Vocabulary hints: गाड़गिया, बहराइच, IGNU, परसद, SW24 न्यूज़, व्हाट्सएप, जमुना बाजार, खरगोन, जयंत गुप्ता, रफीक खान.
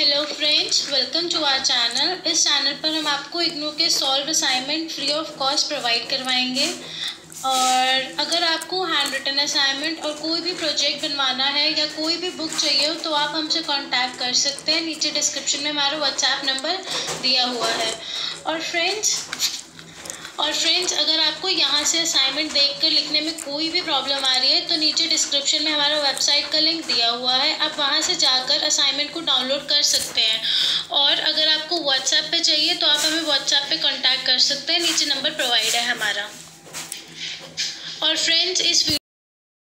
Hello friends, welcome to our channel. इस channel पर हम आपको इग्नू के solve assignment free of cost provide करवाएंगे। और अगर आपको हैंड रिटन असाइनमेंट और कोई भी प्रोजेक्ट बनवाना है या कोई भी बुक चाहिए हो तो आप हमसे कांटेक्ट कर सकते हैं। नीचे डिस्क्रिप्शन में हमारा व्हाट्सएप नंबर दिया हुआ है। और फ्रेंड्स अगर आपको यहाँ से असाइनमेंट देखकर लिखने में कोई भी प्रॉब्लम आ रही है तो नीचे डिस्क्रिप्शन में हमारा वेबसाइट का लिंक दिया हुआ है, आप वहाँ से जाकर असाइनमेंट को डाउनलोड कर सकते हैं। और अगर आपको व्हाट्सएप पे चाहिए तो आप हमें व्हाट्सएप पे कांटेक्ट कर सकते हैं, नीचे नंबर प्रोवाइड है हमारा। और फ्रेंड्स, इस